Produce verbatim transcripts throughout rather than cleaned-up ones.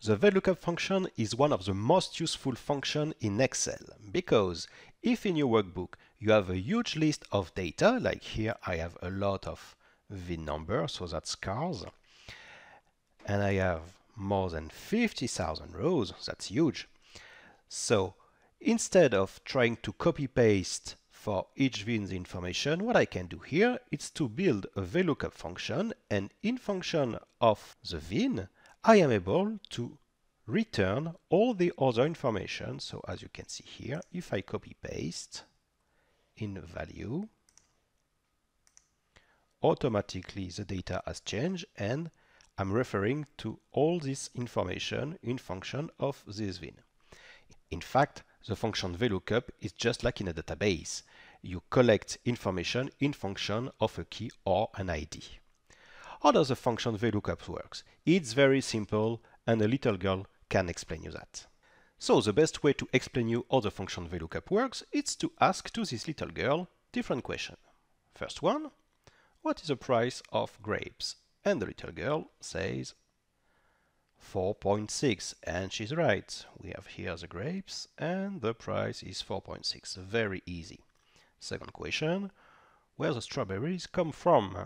The VLOOKUP function is one of the most useful functions in Excel, because if in your workbook you have a huge list of data, like here I have a lot of V I N numbers, so that's cars, and I have more than fifty thousand rows, that's huge. So instead of trying to copy-paste for each V I N the information, what I can do here is to build a VLOOKUP function, and in function of the V I N, I am able to return all the other information. So as you can see here, if I copy paste in value, automatically the data has changed and I'm referring to all this information in function of this V I N. In fact, the function VLOOKUP is just like in a database. You collect information in function of a key or an I D. How does the function VLOOKUP works? It's very simple, and a little girl can explain you that. So the best way to explain you how the function VLOOKUP works is to ask to this little girl different questions. First one, what is the price of grapes? And the little girl says four point six, and she's right. We have here the grapes, and the price is four point six. Very easy. Second question, where the strawberries come from?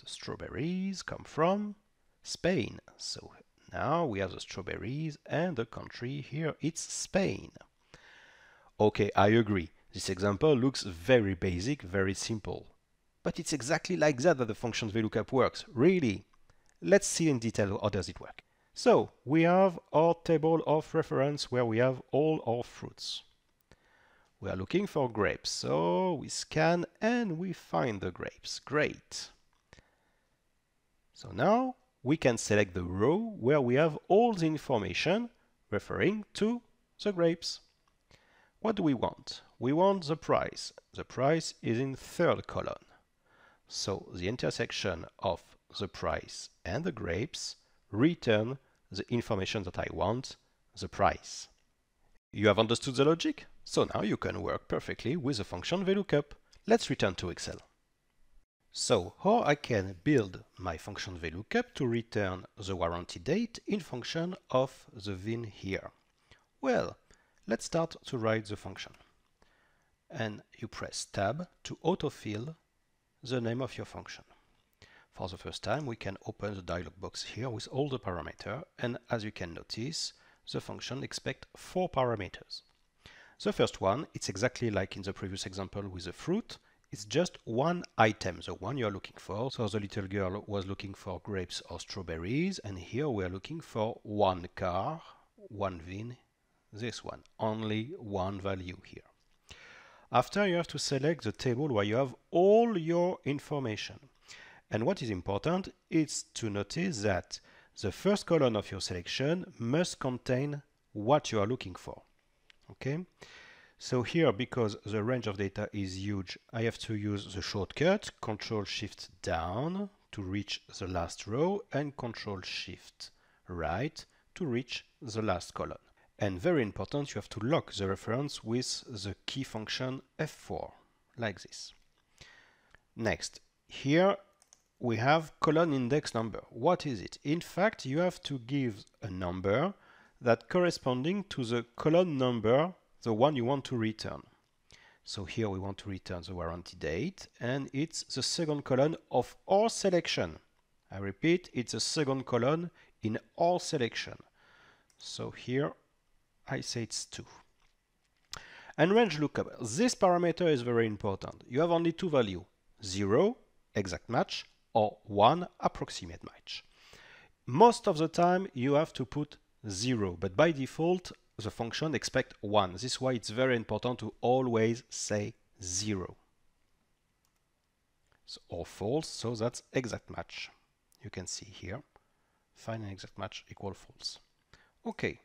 The strawberries come from Spain. So now we have the strawberries and the country here, it's Spain. Okay, I agree. This example looks very basic, very simple. But it's exactly like that that the function VLOOKUP works, really. Let's see in detail how does it work. So we have our table of reference where we have all our fruits. We are looking for grapes, so we scan and we find the grapes. Great. So now we can select the row where we have all the information referring to the grapes. What do we want? We want the price. The price is in third column. So the intersection of the price and the grapes return the information that I want, the price. You have understood the logic? So now you can work perfectly with the function VLOOKUP. Let's return to Excel. So how I can build my function VLOOKUP to return the warranty date in function of the V I N here? Well, let's start to write the function. And you press Tab to autofill the name of your function. For the first time, we can open the dialog box here with all the parameters, and as you can notice, the function expects four parameters. The first one, it's exactly like in the previous example with the fruit. It's just one item, the one you're looking for. So the little girl was looking for grapes or strawberries, and here we're looking for one car, one V I N, this one, only one value here. After, you have to select the table where you have all your information. And what is important is to notice that the first column of your selection must contain what you are looking for. Okay? So here, because the range of data is huge, I have to use the shortcut Control Shift down to reach the last row and Control Shift right to reach the last column. And very important, you have to lock the reference with the key function F four, like this. Next, here we have column index number. What is it? In fact, you have to give a number that corresponding to the column number, the one you want to return. So here we want to return the warranty date, and it's the second column of all selection. I repeat, it's the second column in all selection. So here I say it's two. And range lookup, this parameter is very important. You have only two values, zero, exact match, or one, approximate match. Most of the time you have to put zero, but by default, the function expects one. This is why it's very important to always say zero. So, or false, so that's exact match. You can see here, find an exact match equal false. Okay,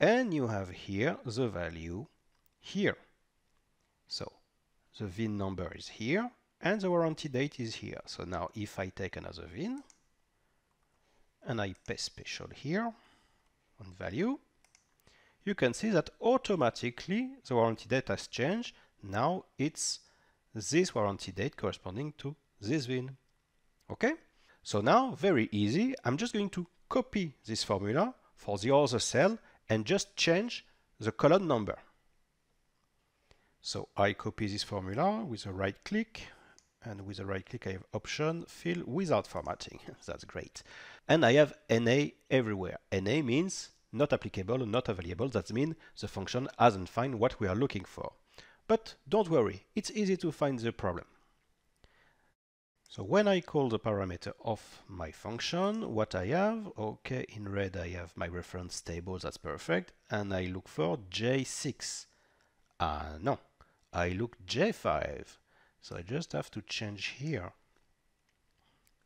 and you have here the value here. So the V I N number is here and the warranty date is here. So now if I take another V I N and I paste special here on value, you can see that automatically the warranty date has changed. Now it's this warranty date corresponding to this V I N. Okay? So now, very easy. I'm just going to copy this formula for the other cell and just change the column number. So I copy this formula with a right click, and with a right click I have option fill without formatting. That's great. And I have N A everywhere. N A means not applicable or not available. That means the function hasn't found what we are looking for. But don't worry, it's easy to find the problem. So when I call the parameter of my function, what I have, okay, in red I have my reference table, that's perfect, and I look for J six. Ah no, I look J five, so I just have to change here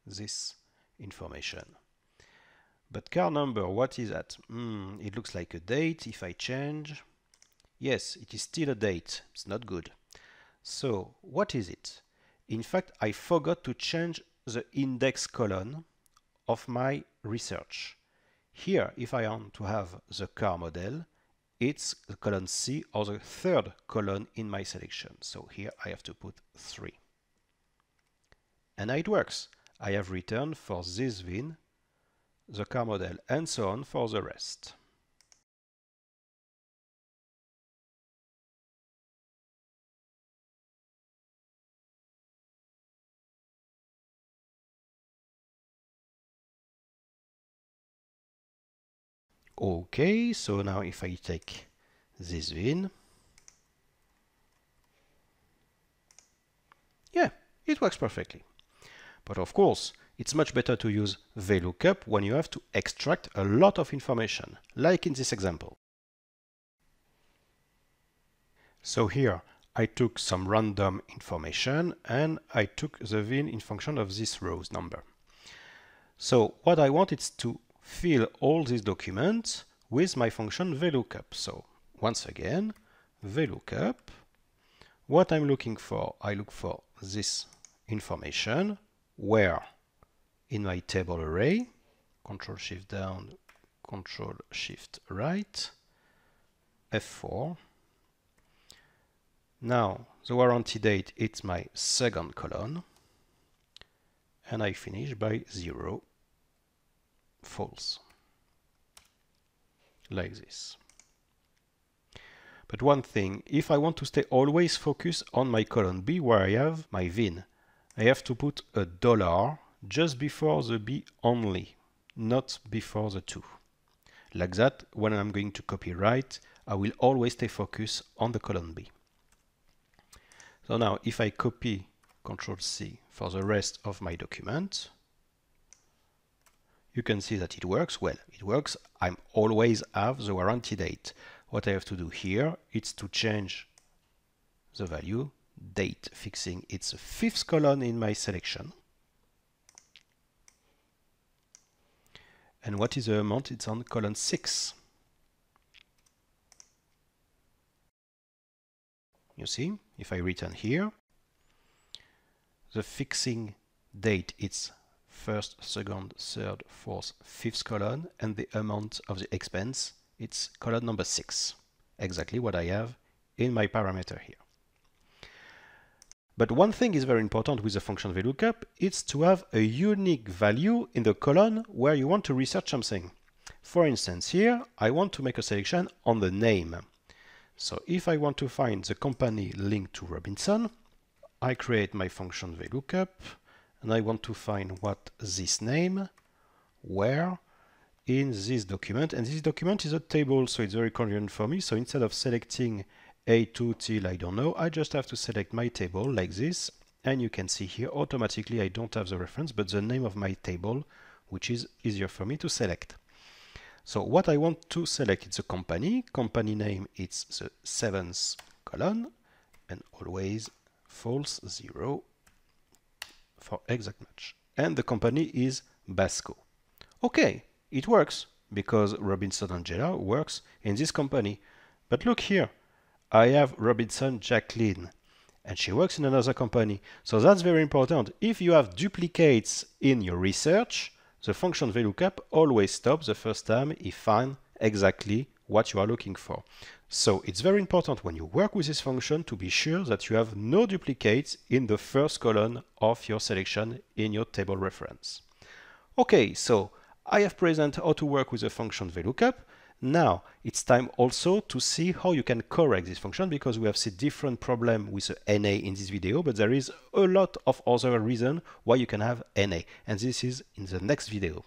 this information. But car number, what is that? Mm, it looks like a date. If I change, yes, it is still a date, it's not good. So what is it? In fact, I forgot to change the index column of my research. Here, if I want to have the car model, it's the column C or the third column in my selection. So here I have to put three. And it works. I have returned for this V I N, the car model, and so on for the rest. Okay, so now if I take this V I N, yeah, it works perfectly. But of course, it's much better to use VLOOKUP when you have to extract a lot of information, like in this example. So here, I took some random information and I took the V I N in function of this row's number. So what I want is to fill all these documents with my function VLOOKUP. So once again, VLOOKUP. What I'm looking for, I look for this information. Where? In my table array. Control Shift down, Control Shift right, F four. Now the warranty date, it's my second column, and I finish by zero. False, like this. But one thing, if I want to stay always focused on my column B where I have my V I N, I have to put a dollar just before the B only, not before the two. Like that, when I'm going to copyright, I will always stay focused on the column B. So now if I copy Control C for the rest of my document, you can see that it works well. It works. I'm always have the warranty date. What I have to do here is to change the value date, fixing its fifth column in my selection. And what is the amount? It's on column six. You see, if I return here, the fixing date, it's first, second, third, fourth, fifth column, and the amount of the expense, it's column number six. Exactly what I have in my parameter here. But one thing is very important with the function VLOOKUP, it's to have a unique value in the column where you want to research something. For instance, here I want to make a selection on the name. So if I want to find the company linked to Robinson, I create my function VLOOKUP, and I want to find what this name, where, in this document. And this document is a table, so it's very convenient for me. So instead of selecting A two till I don't know, I just have to select my table like this. And you can see here automatically I don't have the reference, but the name of my table, which is easier for me to select. So what I want to select is a company. Company name, it's the seventh column, and always false zero. For exact match. And the company is Basco. Okay, it works because Robinson Angela works in this company. But look here, I have Robinson Jacqueline, and she works in another company. So that's very important. If you have duplicates in your research, the function VLOOKUP always stops the first time it finds exactly what you are looking for. So it's very important when you work with this function to be sure that you have no duplicates in the first column of your selection in your table reference. Okay, so I have presented how to work with the function VLOOKUP. Now it's time also to see how you can correct this function, because we have seen different problems with the N A in this video, but there is a lot of other reasons why you can have N A, and this is in the next video.